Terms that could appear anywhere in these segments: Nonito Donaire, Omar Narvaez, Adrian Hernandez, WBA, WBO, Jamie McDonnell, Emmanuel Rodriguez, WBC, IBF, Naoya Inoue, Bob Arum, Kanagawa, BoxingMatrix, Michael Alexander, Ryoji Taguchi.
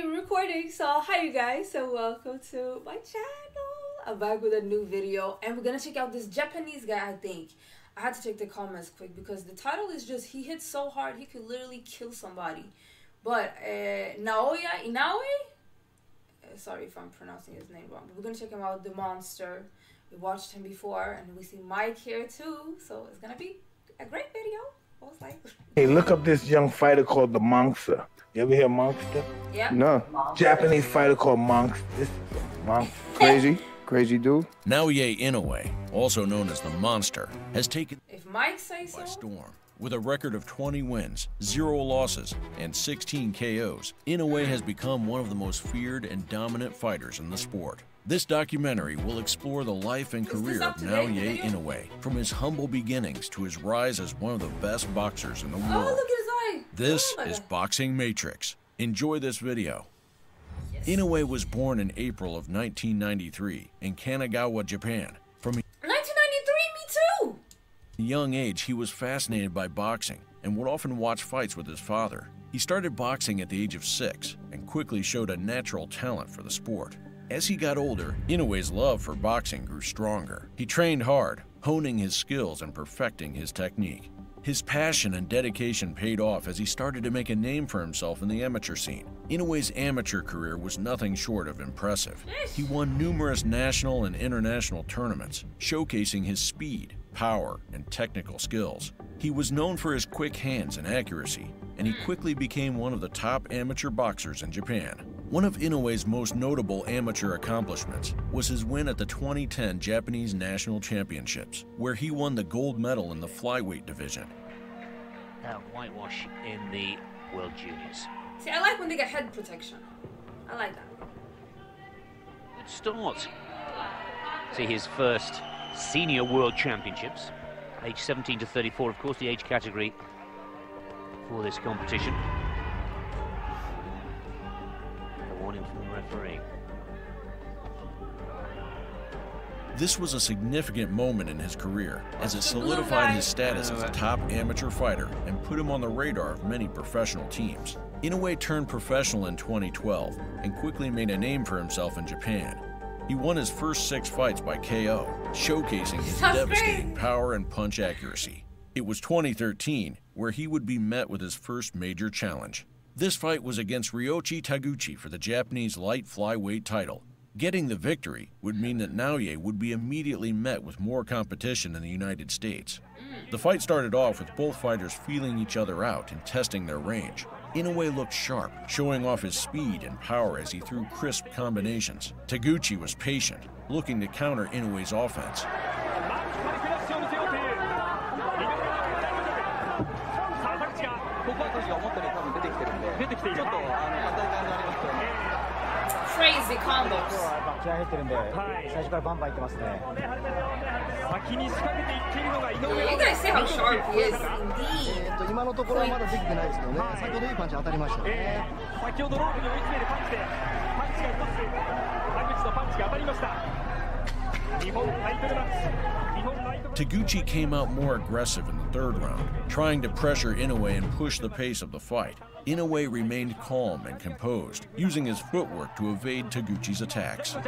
already recording. So hi you guys, so welcome to my channel. I'm back with a new video and we're gonna check out this Japanese guy. I think I had to check the comments quick because the title is just he hits so hard he could literally kill somebody. But Naoya Inoue, sorry if I'm pronouncing his name wrong, but we're gonna check him out, the monster. We watched him before and we see Mike here too, so it's gonna be a great video. Hey, look up this young fighter called the Monster. You ever hear Monster? Yeah. No. Monster. Japanese fighter called Monster. This Monster. Crazy. Crazy dude. Naoya Inoue, also known as the Monster, has taken by storm. With a record of 20 wins, 0 losses, and 16 KOs, Inoue has become one of the most feared and dominant fighters in the sport. This documentary will explore the life and career of Naoya Inoue, from his humble beginnings to his rise as one of the best boxers in the world. Oh, look at his eye. This is Boxing Matrix. Enjoy this video. Yes. Inoue was born in April of 1993 in Kanagawa, Japan. From 1993, me too! At a young age, he was fascinated by boxing and would often watch fights with his father. He started boxing at the age of 6 and quickly showed a natural talent for the sport. As he got older, Inoue's love for boxing grew stronger. He trained hard, honing his skills and perfecting his technique. His passion and dedication paid off as he started to make a name for himself in the amateur scene. Inoue's amateur career was nothing short of impressive. He won numerous national and international tournaments, showcasing his speed, power, and technical skills. He was known for his quick hands and accuracy, and he quickly became one of the top amateur boxers in Japan. One of Inoue's most notable amateur accomplishments was his win at the 2010 Japanese National Championships, where he won the gold medal in the flyweight division. Now, whitewash in the World Juniors. See, I like when they get head protection. I like that. Good start. See, his first senior World Championships, age 17 to 34, of course, the age category for this competition. From the referee. This was a significant moment in his career as it solidified his status as a top amateur fighter and put him on the radar of many professional teams. Inoue turned professional in 2012 and quickly made a name for himself in Japan. He won his first 6 fights by KO, showcasing his devastating power and punch accuracy. It was 2013 where he would be met with his first major challenge. This fight was against Ryoji Taguchi for the Japanese light flyweight title. Getting the victory would mean that Naoya would be immediately met with more competition in the United States. The fight started off with both fighters feeling each other out and testing their range. Inoue looked sharp, showing off his speed and power as he threw crisp combinations. Taguchi was patient, looking to counter Inoue's offense. Crazy combos. You guys see how sharp he is, indeed. Taguchi came out more aggressive in the third round, trying to pressure Inoue and push the pace of the fight. Inoue remained calm and composed, using his footwork to evade Taguchi's attacks. The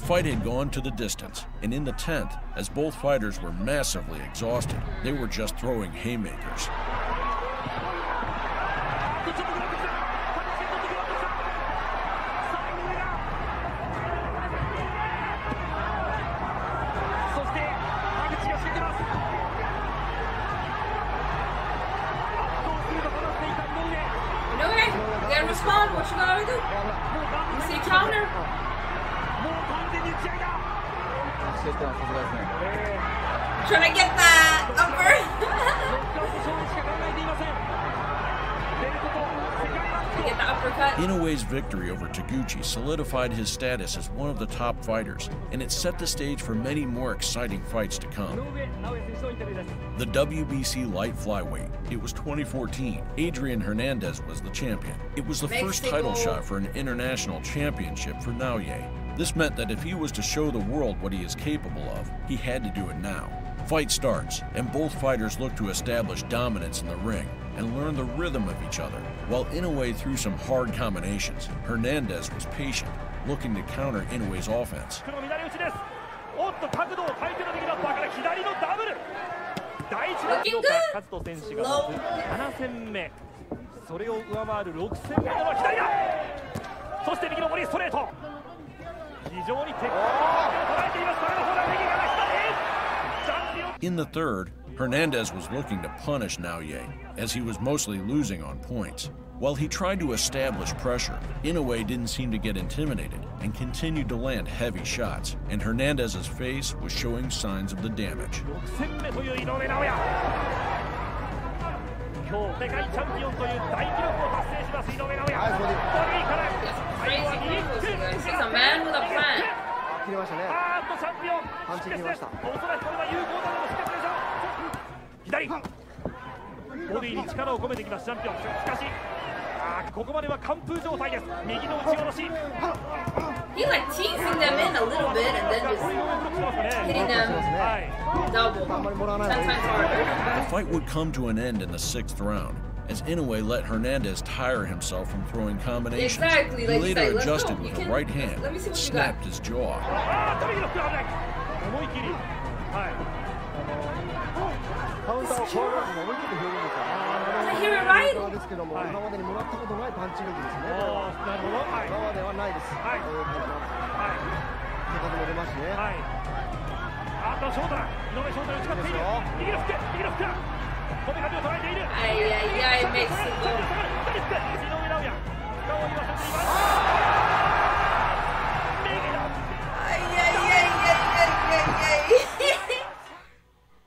fight had gone to the distance, and in the 10th, as both fighters were massively exhausted, they were just throwing haymakers. Trying to get that upper. uppercut. Inoue's victory over Taguchi solidified his status as one of the top fighters, and it set the stage for many more exciting fights to come. The WBC light flyweight, it was 2014. Adrian Hernandez was the champion. It was the first title shot for an international championship for Naoya. This meant that if he was to show the world what he is capable of, he had to do it now. Fight starts, and both fighters look to establish dominance in the ring and learn the rhythm of each other. While Inoue threw some hard combinations, Hernandez was patient, looking to counter Inoue's offense. Looking good! Slow. In the third, Hernandez was looking to punish Naoya, as he was mostly losing on points. While he tried to establish pressure, Inoue didn't seem to get intimidated and continued to land heavy shots, and Hernandez's face was showing signs of the damage. This is a man with a plan. He like teasing them in a little bit and then just hitting them double, sometimes harder. The fight would come to an end in the 6th round, as Inoue let Hernandez tire himself from throwing combinations. Exactly, like he later adjusted with a right hand and snapped his jaw. Did I hear it right? Ay, Mexico.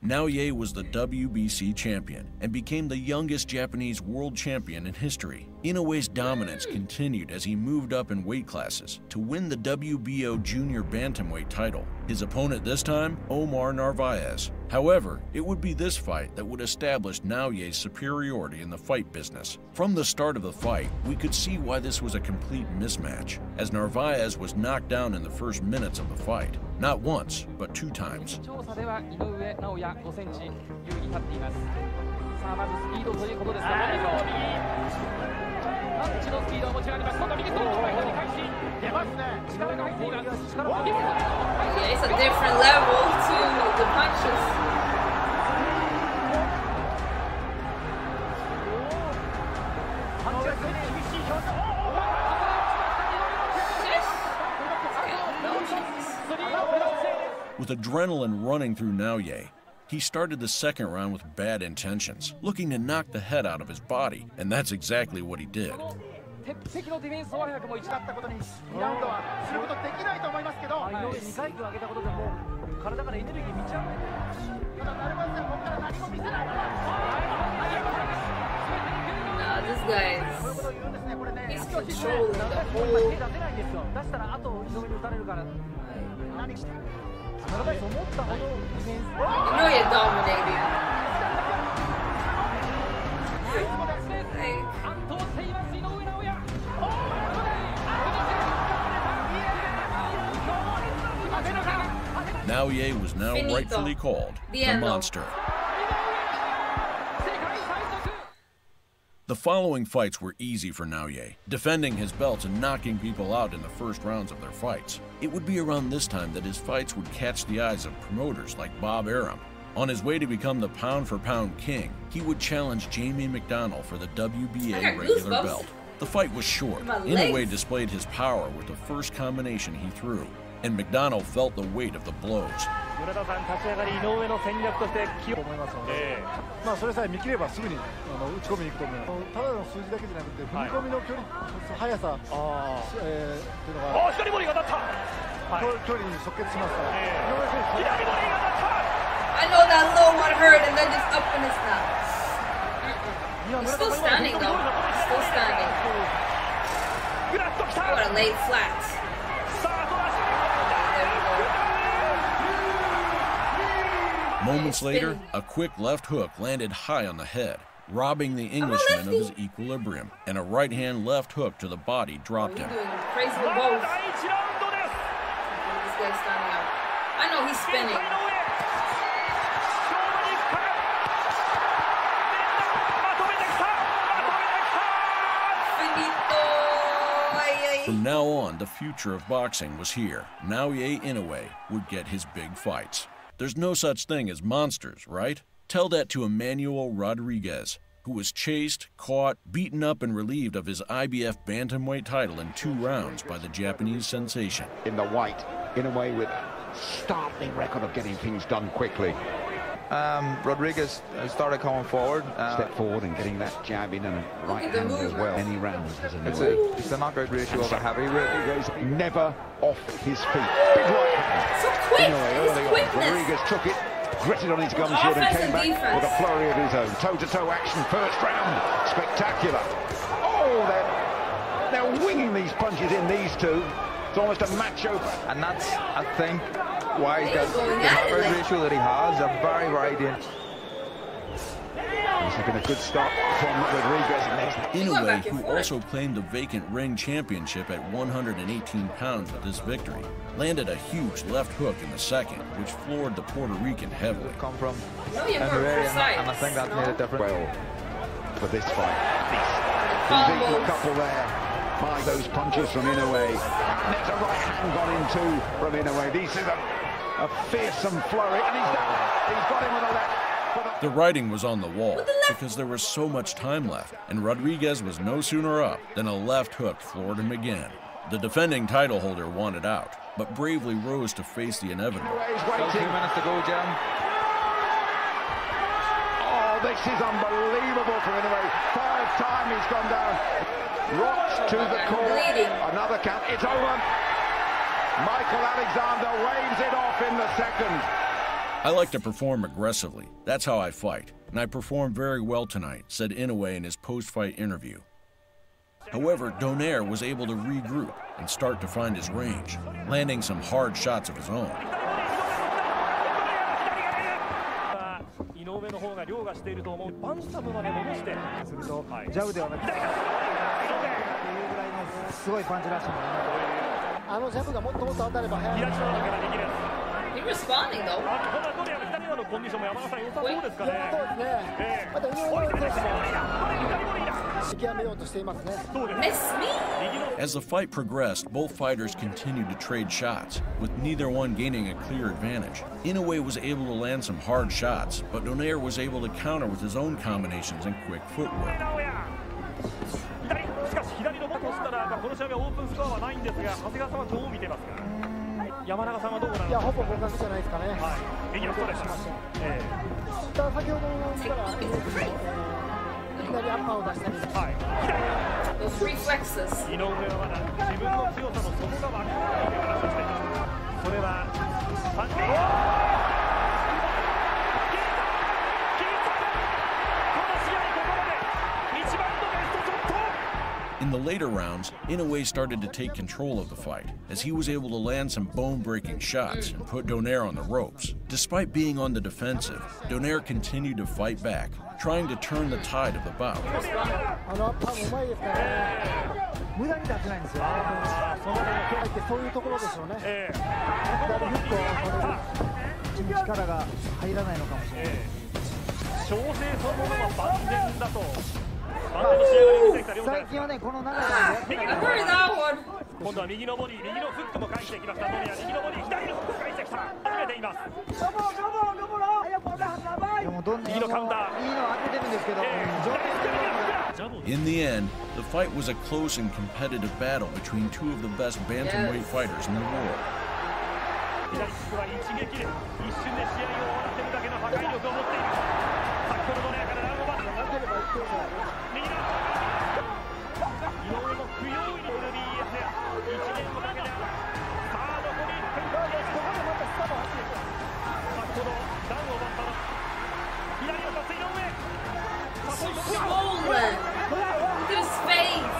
Naoya was the WBC champion and became the youngest Japanese world champion in history. Inoue's dominance continued as he moved up in weight classes to win the WBO junior bantamweight title. His opponent this time, Omar Narvaez. However, it would be this fight that would establish Naoya's superiority in the fight business. From the start of the fight, we could see why this was a complete mismatch, as Narvaez was knocked down in the first minutes of the fight. Not once, but 2 times. Yeah, it's a different level to the punches. With adrenaline running through Naoya, he started the 2nd round with bad intentions, looking to knock the head out of his body, and that's exactly what he did. This guy is controlling the whole... Inoue dominated. Naoya was now rightfully called the monster. The following fights were easy for Naoya, defending his belts and knocking people out in the first rounds of their fights. It would be around this time that his fights would catch the eyes of promoters like Bob Arum. On his way to become the pound-for-pound king, he would challenge Jamie McDonnell for the WBA regular belt. The fight was short. Inoue displayed his power with the first combination he threw, and McDonnell felt the weight of the blows. I know that low one hurt, and then just up in his mouth. He's still standing though. He's still standing. laid flat. Moments later, a quick left hook landed high on the head, robbing the Englishman of his equilibrium, and a right-hand left hook to the body dropped him. I know he's spinning. From now on, the future of boxing was here. Naoya Inoue would get his big fights. There's no such thing as monsters, right? Tell that to Emmanuel Rodriguez, who was chased, caught, beaten up, and relieved of his IBF bantamweight title in 2 rounds by the Japanese sensation. In the white, Inoue with a startling record of getting things done quickly. Rodriguez started coming forward. Step forward and getting that jab in and right hand as well. Any round has a new It's a knockout ratio of a heavyweight. Rodriguez never off his feet. Big right hand. So quick! Anyway, Rodriguez took it, gritted on his gum shield and came back with a flurry of his own. Toe-to-toe action, first round. Spectacular. Oh, they're winging these punches in these two. It's almost a match over. And that's, I think, why he's got the ratio that he has. A very wide in. This has been a good start from Rodriguez. Inoue, who also claimed the vacant ring championship at 118 pounds with this victory, landed a huge left hook in the second, which floored the Puerto Rican heavily. Come from and I think that made a difference. Well, for this fight, these couple there. By those punches from Inoue. There's a right hand gone in too from Inoue. This is a fearsome flurry, and he's down. He's got him with a left. The writing was on the wall because there was so much time left, and Rodriguez was no sooner up than a left hook floored him again. The defending title holder wanted out, but bravely rose to face the inevitable. Still 2 minutes to go, Jim. Oh, this is unbelievable from Inoue. 3rd time he's gone down. Rocks to the core, another count, it's over. Michael Alexander waves it off in the second. I like to perform aggressively, that's how I fight, and I performed very well tonight, said Inoue in his post-fight interview. However, Donaire was able to regroup and start to find his range, landing some hard shots of his own. He's responding though. As the fight progressed, both fighters continued to trade shots, with neither one gaining a clear advantage. Inoue was able to land some hard shots, but Donaire was able to counter with his own combinations and quick footwork. Those reflexes. In the later rounds, Inoue started to take control of the fight, as he was able to land some bone-breaking shots and put Donaire on the ropes. Despite being on the defensive, Donaire continued to fight back, trying to turn the tide of the bout. I've heard that one. In the end, the fight was a close and competitive battle between two of the best bantamweight fighters in the world. Swollen! Look at his face!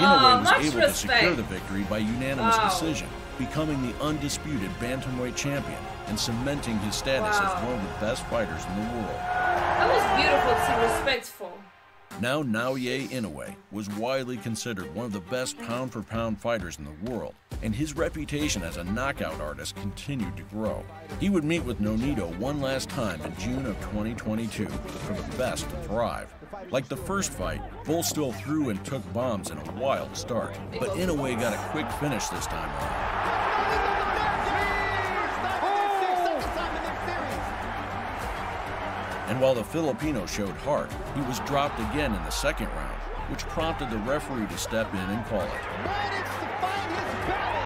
Inoue was able to secure the victory by unanimous decision, becoming the undisputed bantamweight champion and cementing his status as one of the best fighters in the world. That was beautiful to respectful. Now Naoya Inoue was widely considered one of the best pound-for-pound fighters in the world, and his reputation as a knockout artist continued to grow. He would meet with Nonito one last time in June of 2022 for the best to thrive. Like the first fight, Bull still threw and took bombs in a wild start, but Inoue got a quick finish this time around. And while the Filipino showed heart, he was dropped again in the second round, which prompted the referee to step in and call it.